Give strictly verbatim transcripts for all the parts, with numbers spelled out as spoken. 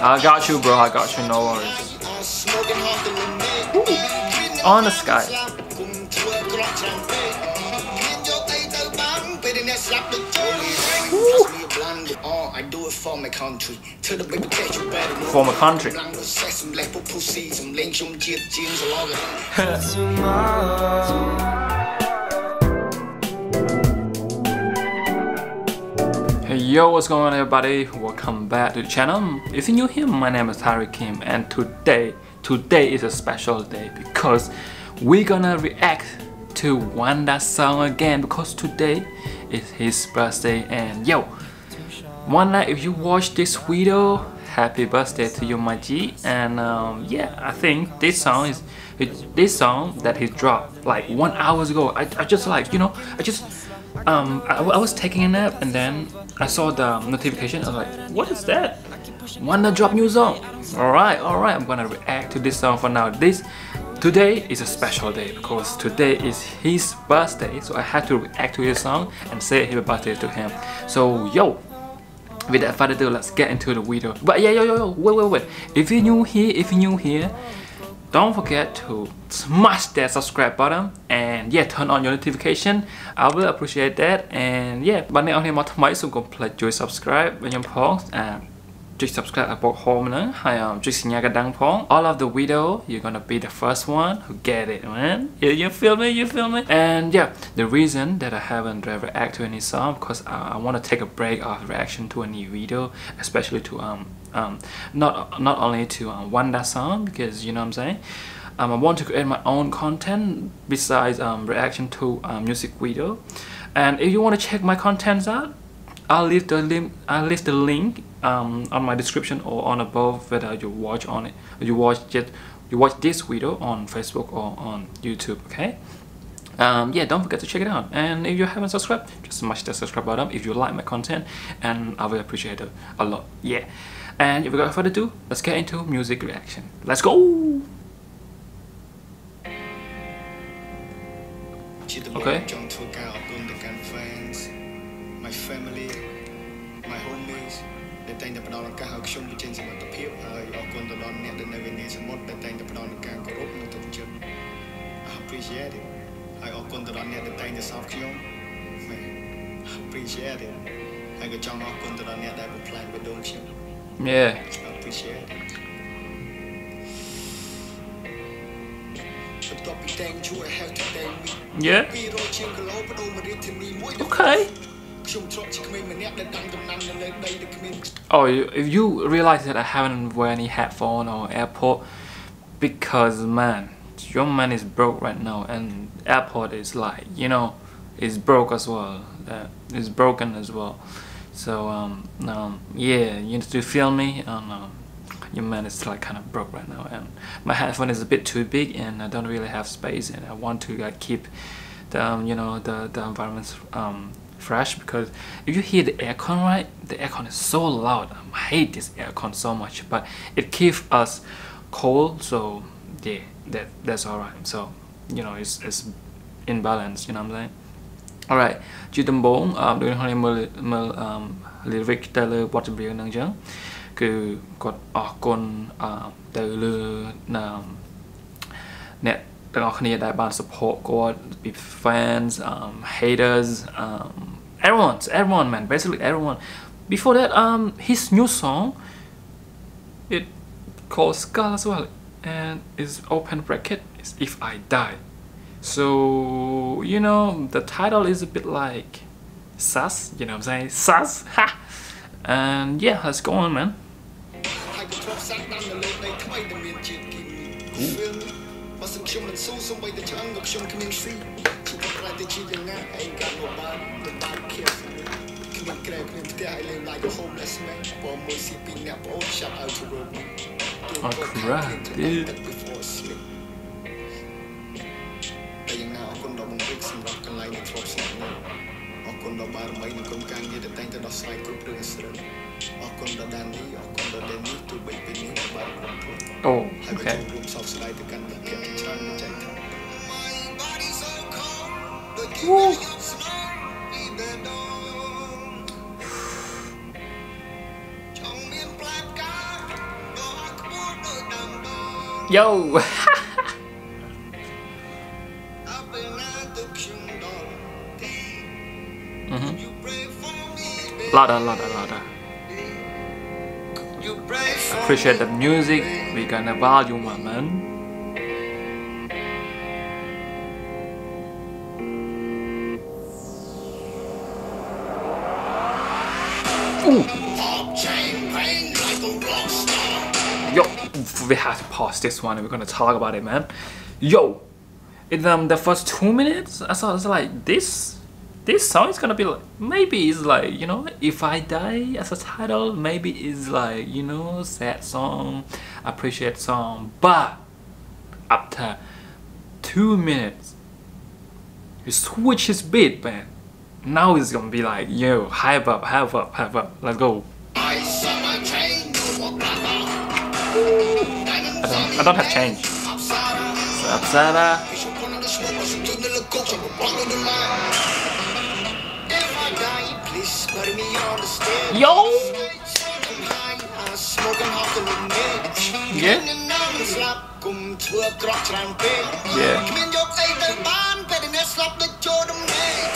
I got you, bro. I got you. No worries. Ooh. On the sky. I do it for my country. For my country. Hey yo, what's going on everybody? Welcome back to the channel. If you're new here, my name is Harry Kim, and today, today is a special day because we're gonna react to VannDa's song again because today is his birthday. And yo, VannDa, if you watch this video, happy birthday to you, my G. And um, yeah, I think this song is it, this song that he dropped like one hour ago. I, I just like you know, I just um I, I was taking a nap and then I saw the notification. I was like, what is that? VannDa dropped new song. All right, all right. I'm gonna react to this song for now. This today is a special day because today is his birthday, so I had to react to his song and say happy birthday to him. So yo. Without further ado, let's get into the video. But yeah, yo, yo, yo, wait, wait, wait. If you're new here, if you're new here, don't forget to smash that subscribe button and yeah, turn on your notification. I will appreciate that. And yeah, bạn này ông này mà thay số complete chuỗi subscribe bên nhóm Pong and just subscribe at both home. Hi, I'm Jisyaga Dang Pong. All of the video, you're gonna be the first one who get it, man. You, you feel me? You feel me? And yeah, the reason that I haven't reacted to any song because I, I want to take a break of reaction to any video, especially to um um not not only to um, VannDa song because you know what I'm saying. Um, I want to create my own content besides um reaction to um, music video. And if you want to check my contents out, I'll leave the link. I'll leave the link um, on my description or on above whether you watch on it, you watch it, you watch this video on Facebook or on YouTube. Okay. Um, yeah, don't forget to check it out. And if you haven't subscribed, just smash the subscribe button if you like my content, and I will appreciate it a lot. Yeah. And if we got further ado, let's get into music reaction. Let's go. Okay. My family, my homies, the thing that Padonka how should be changed about the people, or going to learn the never and what the thing that Padonka got open to the chip. I appreciate it. I open the run at the thing that's off young. I appreciate it. I got young off on the run at that plan with don't you? Yeah. I appreciate it. Yeah. Okay. Oh, if you realize that I haven't wear any headphone or AirPod because man, your man is broke right now and AirPod is like, you know, is broke as well. Uh, it's broken as well. So um, um yeah, you need to feel me. Um, um, your man is like kind of broke right now, and my headphone is a bit too big, and I don't really have space, and I want to like keep the um, you know the the environment um. fresh because if you hear the aircon right, the aircon is so loud. um, I hate this aircon so much, but it keeps us cold, so yeah, that that's alright. So you know it's it's in balance, you know what I'm saying? Alright, chữ tầm bốn đối với hôm nay mờ lyric Taylor Water Bill năng chăng, cứ cột ở con Taylor là net. Support, fans, um, haters, um, everyone, everyone, man, basically everyone. Before that, um, his new song, it called SKULL as well, and is open bracket is If I Die. So you know the title is a bit like sus, you know what I'm saying, sus, ha. And yeah, let's go on, man. Ooh. Oh crap, dude. Oh, okay. Woo. Yo! Mm-hmm. Louder, louder, louder. Appreciate the music. We're gonna volume up, man. Ooh. Yo, we have to pause this one and we're gonna talk about it, man. Yo, in um, the first two minutes, I thought it's like this. This song is gonna be like, maybe it's like, you know, if I die as a title, maybe it's like, you know, sad song, appreciate song. But after two minutes, he switches beat, man. Now it's gonna be like, yo, hype up, hype up, hype up, let's go. I don't, I don't have change. Sapsada. Yo! Yeah? Yeah.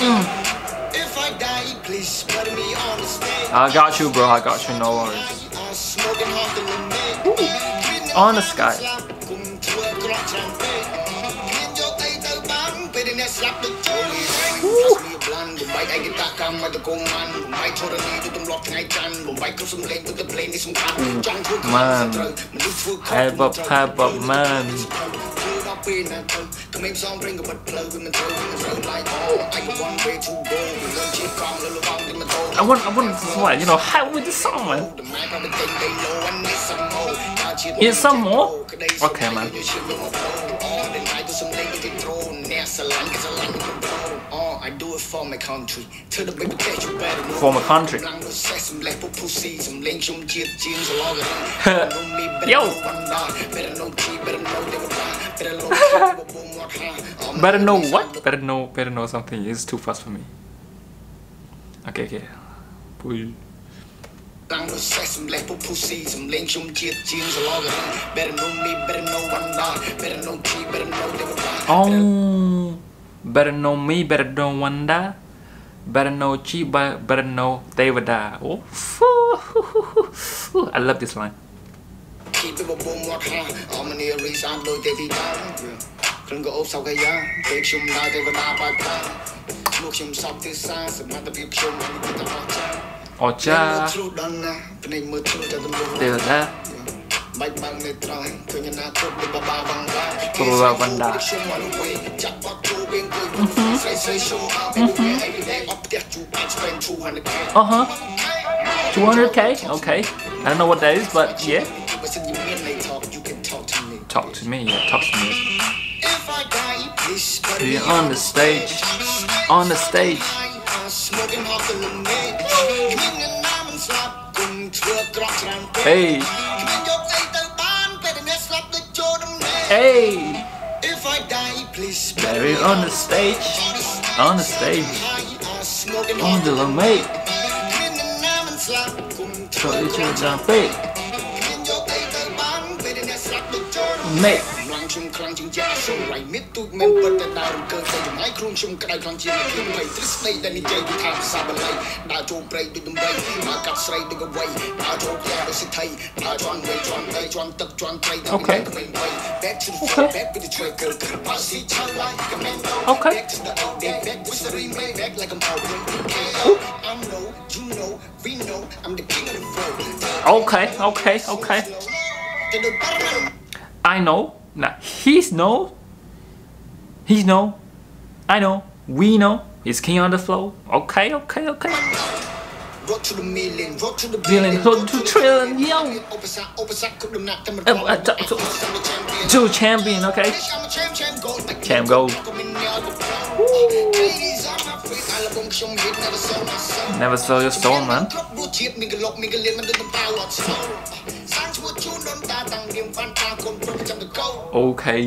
Mm. I got you, bro. I got you. No worries. Ooh. On the sky. Ooh. Man, hype up, hype up, man. I want, I want to like, you know, hype with this song, man. Is some more? Okay, man. For my country, for my country. Yo. Better know what? Better know, better know something. It's too fast for me. Okay, okay. Pull. Oh. Better know me, better know VannDa, better know Chi, better know Devada. Oh, I love this line. Ocha, Devada. Mm-hmm. Uh-huh. two hundred K? Okay. I don't know what that is, but yeah. Talk to me, yeah, talk to me. You're on the stage. On the stage. Hey. Hey! If I die, please bury on the stage, on the stage, on the lame. So it's your jump, mate. Mate. Okay. Okay. Okay. Okay. Okay. Okay. I know. Nah, he's no. He's no. I know. We know. He's king on the floor. Okay. Okay. Okay. Road to the million, road to the billion, road to trillion, yo! To champion, okay? Champ gold. Woo. Never sell your soul, man. Okay.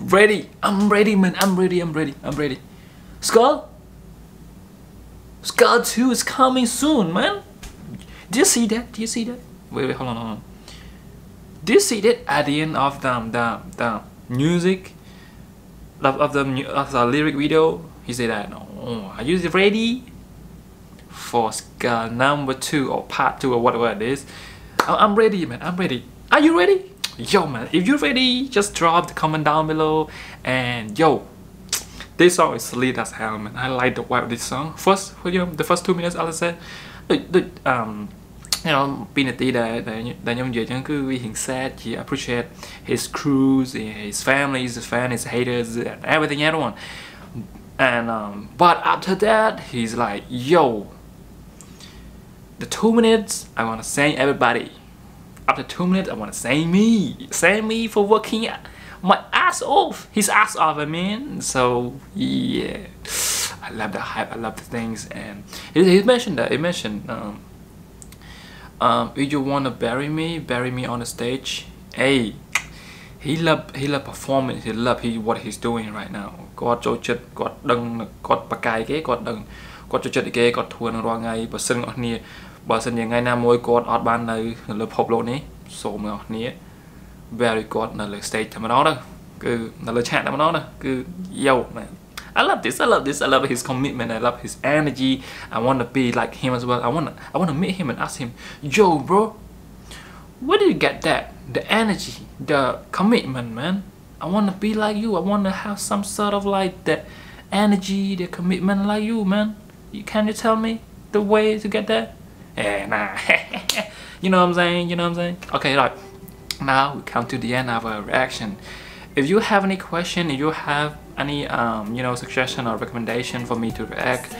Ready. I'm ready, man. I'm ready, I'm ready, I'm ready. Skull? Skull two is coming soon, man. Do you see that? Do you see that? Wait, wait, hold on, hold on. Do you see that at the end of the the, the music of, of the of the lyric video? He said that, oh, are you ready for skull number two or part two or whatever it is? I'm ready, man. I'm ready. Are you ready? Yo, man, if you're ready, just drop the comment down below. And yo, this song is lit as hell, man. I like the vibe of this song. First, you know, the first two minutes, I'll say, dude, um, you know, Pinati, he appreciate his crews, his family, his fans, his haters, and everything, everyone. And um, but after that, he's like, yo, the two minutes, I wanna thank everybody. After two minutes, I wanna thank me, thank me for working my ass off, his ass off, I mean. So yeah, I love the hype, I love the things, and he, he mentioned that. He mentioned, um, um, if you wanna bury me, bury me on the stage. Hey, he love, he love performance, he love he what he's doing right now. God cho chật, God đừng, God bạc cái cái, God đừng, God cho chật cái, God thuần loa ngay, bớt sưng ngọt nè. But since you're not more God, odd band, I love Hoblone, so much near. Very God, another stage, I'm another. Good, another chat, I'm another. Good, yo, man. I love this, I love this, I love his commitment, I love his energy. I want to be like him as well. I want to I want to meet him and ask him, yo, bro, where did you get that? The energy, the commitment, man. I want to be like you. I want to have some sort of like that energy, the commitment like you, man. You, can you tell me the way to get that? Yeah, nah. You know what I'm saying, you know what I'm saying? Okay, right. Now we come to the end of our reaction. If you have any question, if you have any, um, you know, suggestion or recommendation for me to react,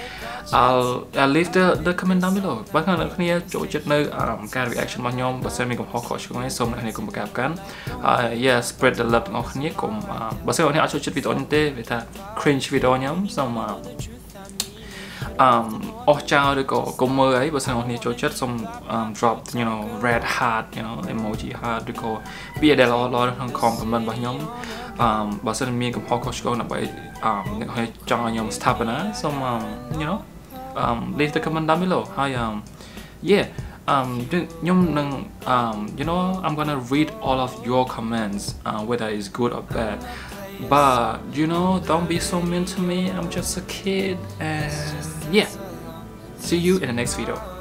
I'll, I'll leave the, the comment down below. Bác nào kia chỗ chất nơi cái reaction bằng nhom và xem mình cũng học hỏi chúng ấy, xong lại này cũng cảm cắn. Yeah, spread the love ngon khăn nhất cũng. Bác xem này ở chỗ chất video như thế, vậy ta cringe video nhóm xong mà. Um, oh, child, go more, I was on nature chat. Some um, dropped, you know, red heart, you know, emoji heart. Go be a lot of Hong Kong, but young, um, but suddenly make a hawkish going by, um, John Young's tapana. Some, um, you know, um, leave the comment down below. Hi, um, yeah, um, um, you know, I'm gonna read all of your comments, uh, whether it's good or bad. But you know, don't be so mean to me. I'm just a kid, and yeah, see you in the next video.